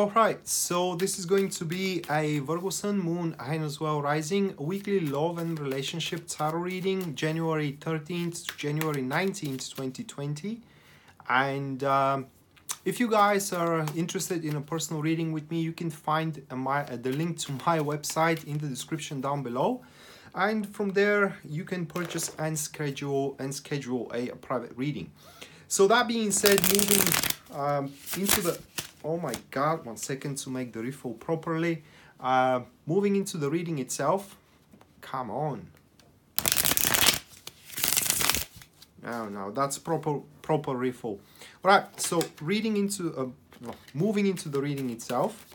Alright, so this is going to be a Virgo Sun, Moon, and as well Rising weekly love and relationship tarot reading, January 13th to January 19th, 2020. And if you guys are interested in a personal reading with me, you can find the link to my website in the description down below. And from there, you can purchase and schedule a private reading. So that being said, moving into the... Oh my god, one second to make the refill properly. Moving into the reading itself. Come on. No, that's proper refill. Alright, so moving into the reading itself.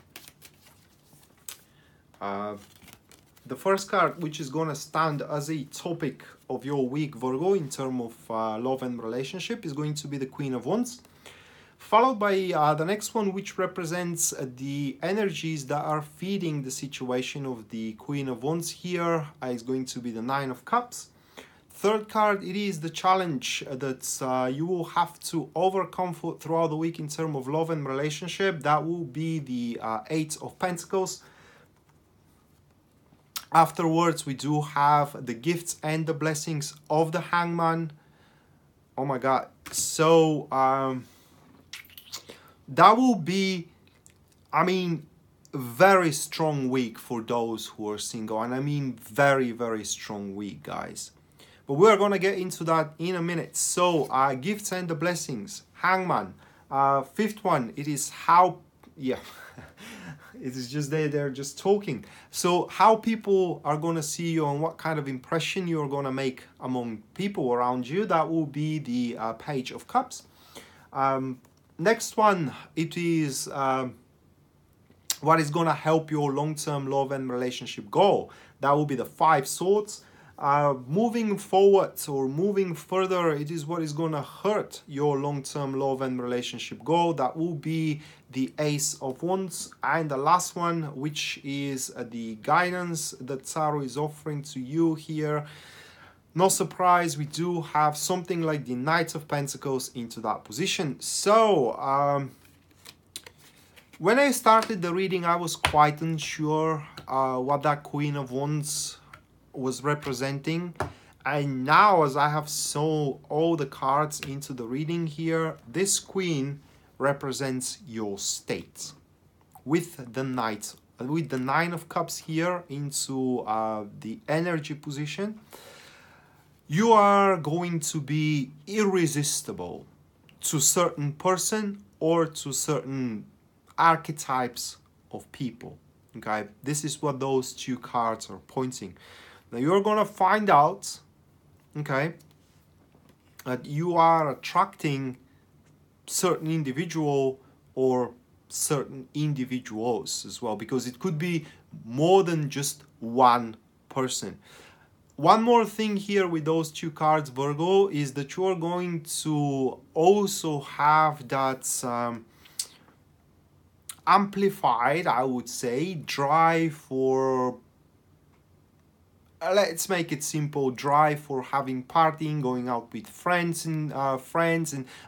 The first card, which is going to stand as a topic of your week, Virgo, in terms of love and relationship, is going to be the Queen of Wands. Followed by the next one, which represents the energies that are feeding the situation of the Queen of Wands here, is going to be the Nine of Cups. Third card, it is the challenge that you will have to overcome throughout the week in terms of love and relationship. That will be the Eight of Pentacles. Afterwards, we do have the gifts and the blessings of the Hangman. Oh my god. So... that will be, I mean, very strong week for those who are single. And I mean, very, very strong week, guys. But we're going to get into that in a minute. So, gifts and the blessings. Hangman. Fifth one, it is how... Yeah, it is just they're just talking. So, how people are going to see you and what kind of impression you're going to make among people around you. That will be the Page of Cups. Next one, it is what is going to help your long-term love and relationship goal. That will be the Five Swords. Moving forward or moving further, it is what is going to hurt your long-term love and relationship goal. That will be the Ace of Wands. And the last one, which is the guidance that Tarot is offering to you here. No surprise, we do have something like the Knight of Pentacles into that position. So, when I started the reading, I was quite unsure what that Queen of Wands was representing. And now, as I have sold all the cards into the reading here, this Queen represents your state with the Knight, with the Nine of Cups here into the energy position. You are going to be irresistible to certain person or to certain archetypes of people, okay? This is what those two cards are pointing. Now, you're going to find out, okay, that you are attracting certain individual or certain individuals as well, because it could be more than just one person. One more thing here with those two cards, Virgo, is that you are going to also have that amplified, I would say, drive for, let's make it simple, drive for having partying, going out with friends and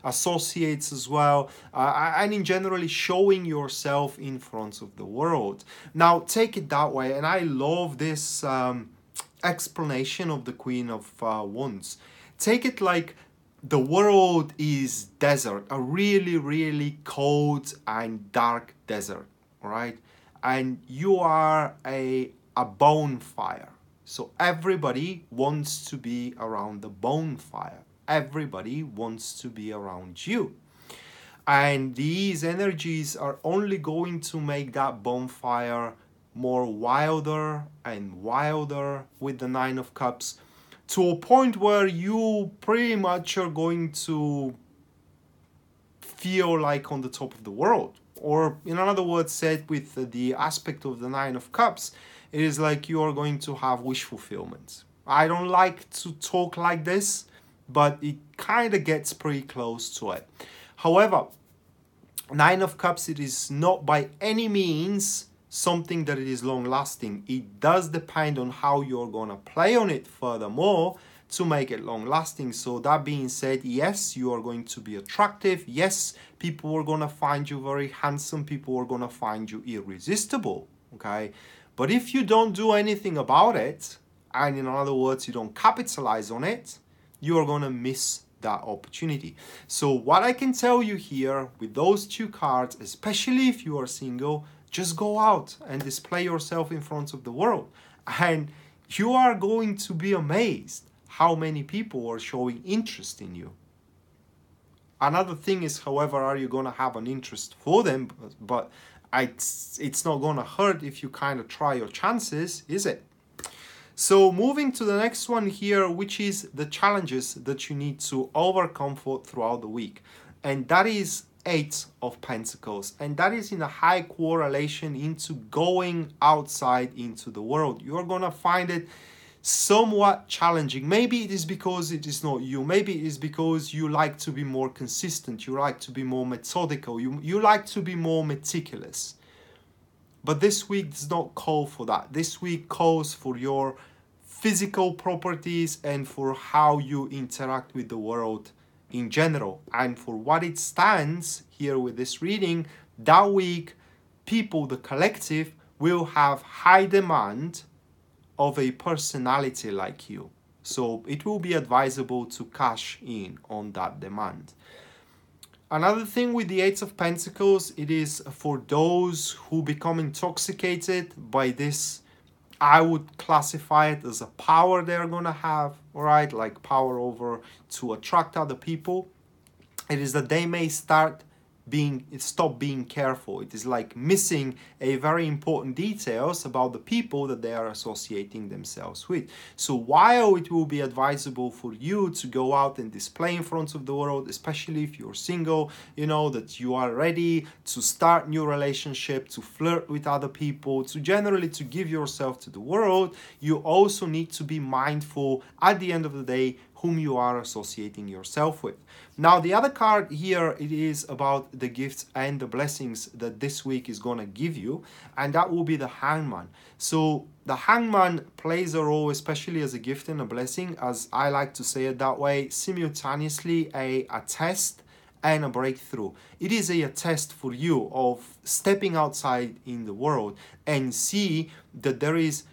associates as well, and in generally showing yourself in front of the world. Now, take it that way, and I love this... explanation of the Queen of Wands. Take it like the world is desert, a really cold and dark desert, right? And you are a bonfire, so everybody wants to be around the bonfire, everybody wants to be around you. And these energies are only going to make that bonfire more wilder and wilder with the Nine of Cups, to a point where you pretty much are going to feel like on the top of the world. Or in another word said, with the aspect of the Nine of Cups, it is like you are going to have wish fulfillment. I don't like to talk like this, but it kind of gets pretty close to it. However, Nine of Cups, it is not by any means something that it is long lasting. It does depend on how you're gonna play on it. Furthermore, to make it long lasting. So that being said, yes, you are going to be attractive. Yes, people are going to find you very handsome. People are going to find you irresistible. Okay. But if you don't do anything about it, and in other words, you don't capitalize on it, you are going to miss that opportunity. So what I can tell you here with those two cards, especially if you are single, just go out and display yourself in front of the world. And you are going to be amazed how many people are showing interest in you. Another thing is, however, are you going to have an interest for them? But it's not going to hurt if you kind of try your chances, is it? So moving to the next one here, which is the challenges that you need to overcome throughout the week. And that is Eight of Pentacles. And that is in a high correlation into going outside into the world. You're going to find it somewhat challenging. Maybe it is because it is not you. Maybe it is because you like to be more consistent. You like to be more methodical. You like to be more meticulous. But this week does not call for that. This week calls for your physical properties and for how you interact with the world in general. And for what it stands here with this reading, that week, people, the collective, will have high demand of a personality like you. So it will be advisable to cash in on that demand. Another thing with the Eight of Pentacles, it is for those who become intoxicated by this. I would classify it as a power they're going to have, all right? Like power over to attract other people. It is that they may stop being careful. It is like missing a very important details about the people that they are associating themselves with. So while it will be advisable for you to go out and display in front of the world, especially if you're single, you know that you are ready to start new relationship, to flirt with other people, to generally to give yourself to the world, you also need to be mindful at the end of the day whom you are associating yourself with. Now, the other card here, it is about the gifts and the blessings that this week is going to give you, and that will be the Hangman. So the Hangman plays a role, especially as a gift and a blessing, as I like to say it that way, simultaneously a test and a breakthrough. It is a test for you of stepping outside in the world and see that there is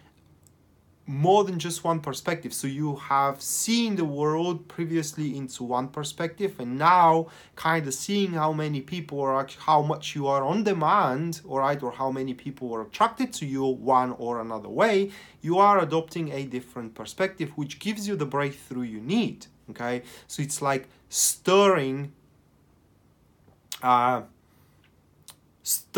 more than just one perspective. So you have seen the world previously into one perspective, and now kind of seeing how many people are, how much you are on demand, all right, or how many people are attracted to you one or another way, you are adopting a different perspective, which gives you the breakthrough you need, okay? So it's like stirring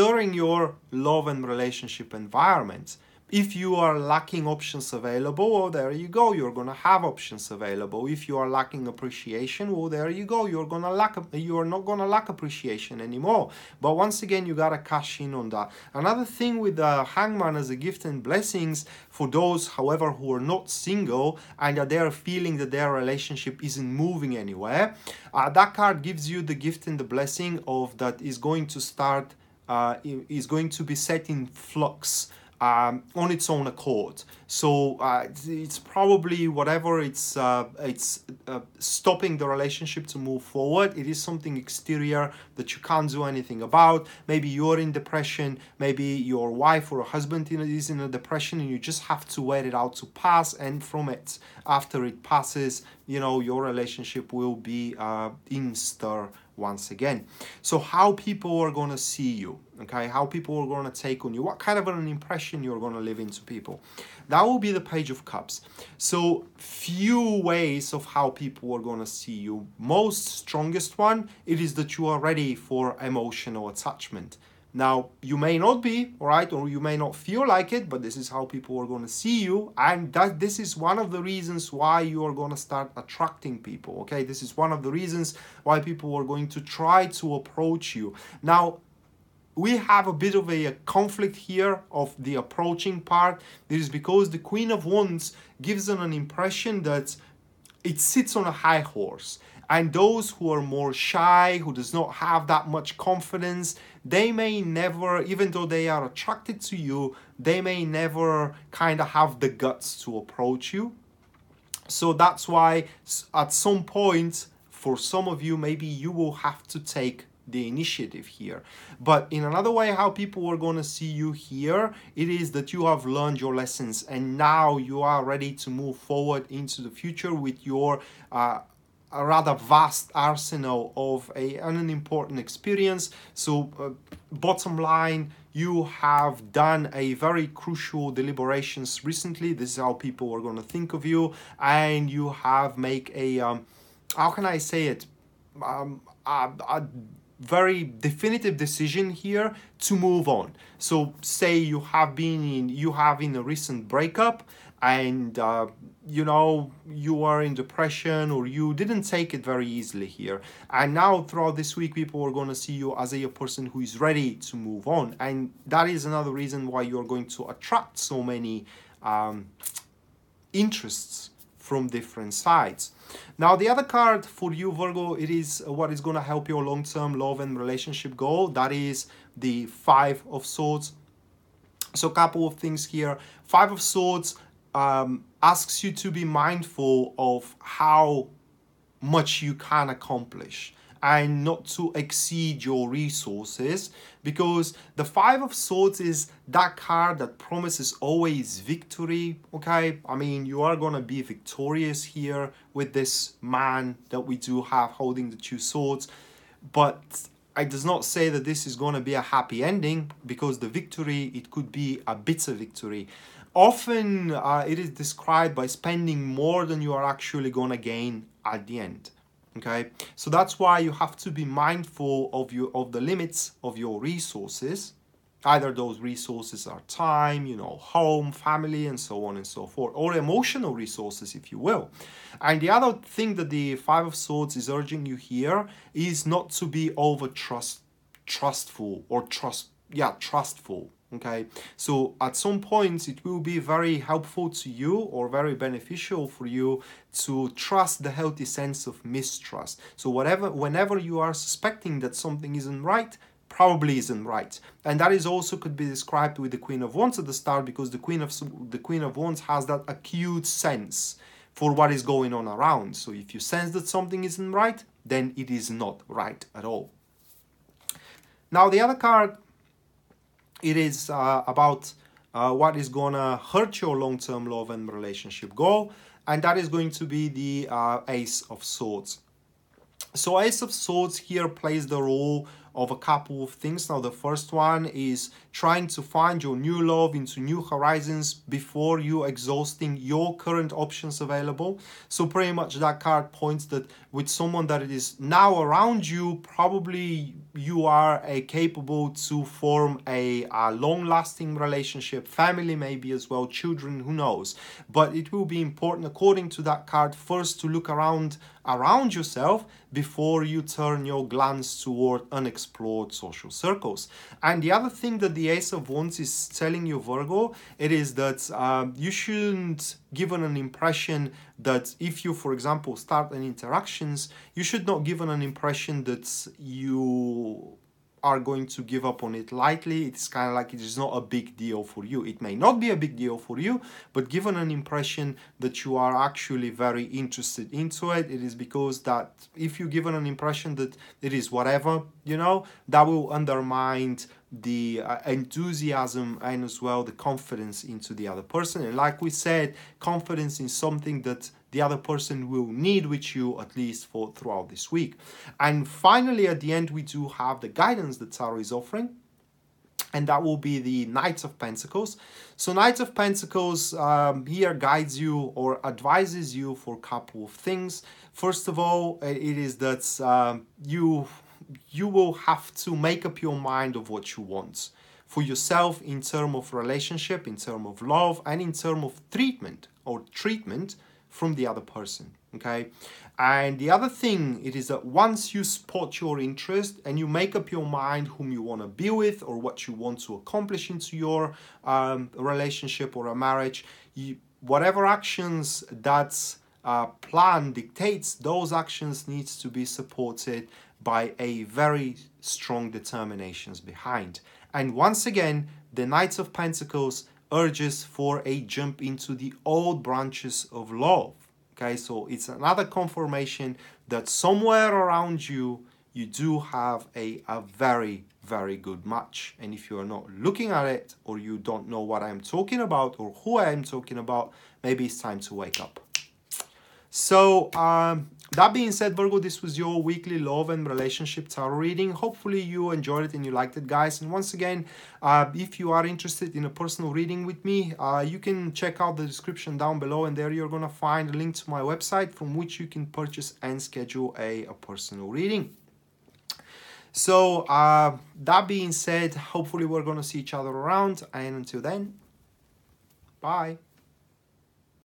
your love and relationship environment. If you are lacking options available, well, there you go, you're going to have options available. If you are lacking appreciation, well, there you go, you're not going to lack appreciation anymore. But once again, you got to cash in on that. Another thing with the Hangman as a gift and blessings for those, however, who are not single and that they are feeling that their relationship isn't moving anywhere, that card gives you the gift and the blessing of that is going to be set in flux. On its own accord. So it's probably whatever it's stopping the relationship to move forward. It is something exterior that you can't do anything about. Maybe you're in depression. Maybe your wife or husband is in a depression, and you just have to wait it out to pass. And from it, after it passes, you know, your relationship will be in stir once again. So how people are going to see you, okay? How people are going to take on you, what kind of an impression you're going to leave into people. That will be the Page of Cups. So few ways of how people are going to see you. Most strongest one, it is that you are ready for emotional attachment. Now, you may not be, all right, or you may not feel like it, but this is how people are going to see you. And this is one of the reasons why you are going to start attracting people, okay? This is one of the reasons why people are going to try to approach you. Now, we have a bit of a conflict here of the approaching part. This is because the Queen of Wands gives them an impression that it sits on a high horse. And those who are more shy, who does not have that much confidence, they may never, even though they are attracted to you, they may never kind of have the guts to approach you. So that's why at some point, for some of you, maybe you will have to take the initiative here. But in another way, how people are going to see you here, it is that you have learned your lessons and now you are ready to move forward into the future with your a rather vast arsenal of an important experience. So bottom line, you have done a very crucial deliberations recently. This is how people are going to think of you, and you have make a how can I say it, a very definitive decision here to move on. So say you have been in, you have in a recent breakup, and you know, you are in depression or you didn't take it very easily here, and now throughout this week people are going to see you as a person who is ready to move on. And that is another reason why you're going to attract so many interests from different sides. Now the other card for you, Virgo, it is what is going to help your long-term love and relationship goal. That is the Five of Swords. So a couple of things here. Five of Swords asks you to be mindful of how much you can accomplish and not to exceed your resources, because the Five of Swords is that card that promises always victory, okay? I mean, you are gonna be victorious here with this man that we do have holding the two swords, but I does not say that this is gonna be a happy ending, because the victory, it could be a bitter victory. Often it is described by spending more than you are actually going to gain at the end, okay? So that's why you have to be mindful of the limits of your resources. Either those resources are time, you know, home, family, and so on and so forth, or emotional resources, if you will. And the other thing that the Five of Swords is urging you here is not to be over trustful. Okay, so at some points it will be very helpful to you or very beneficial for you to trust the healthy sense of mistrust. So whenever you are suspecting that something isn't right, probably isn't right. And that is also could be described with the Queen of Wands at the start, because the Queen of Wands has that acute sense for what is going on around. So if you sense that something isn't right, then it is not right at all. Now the other card, it is about what is gonna hurt your long-term love and relationship goal, and that is going to be the Ace of Swords. So Ace of Swords here plays the role of a couple of things. Now the first one is trying to find your new love into new horizons before you exhausting your current options available. So pretty much that card points that with someone that is now around you, probably you are capable to form a long-lasting relationship, family maybe as well, children, who knows. But it will be important, according to that card, first to look around yourself before you turn your glance toward unexplored social circles. And the other thing that the Ace of Wands is telling you, Virgo, it is that you shouldn't give an impression that if you, for example, start an interactions, you should not give an impression that you are going to give up on it lightly. It's kind of like it is not a big deal for you. It may not be a big deal for you, but given an impression that you are actually very interested into it, it is because that if you given an impression that it is whatever, you know, that will undermine the enthusiasm and as well the confidence into the other person. And like we said, confidence is something that the other person will need with you, at least for throughout this week. And finally, at the end, we do have the guidance that Tarot is offering, and that will be the Knight of Pentacles. So Knight of Pentacles here guides you or advises you for a couple of things. First of all, it is that you will have to make up your mind of what you want for yourself in terms of relationship, in terms of love, and in terms of treatment from the other person, okay? And the other thing, it is that once you spot your interest and you make up your mind whom you want to be with or what you want to accomplish into your relationship or a marriage, whatever actions that's plan dictates, those actions needs to be supported by a very strong determinations behind. And once again, the Knight of Pentacles urges for a jump into the old branches of love, Okay, so it's another confirmation that somewhere around you, you do have a very, very good match. And if you are not looking at it, or you don't know what I'm talking about or who I'm talking about, maybe it's time to wake up. So that being said, Virgo, this was your weekly love and relationship tarot reading. Hopefully you enjoyed it and you liked it, guys. And once again, if you are interested in a personal reading with me, you can check out the description down below, and there you're gonna find a link to my website from which you can purchase and schedule a personal reading. So that being said, hopefully we're gonna see each other around, and until then, bye.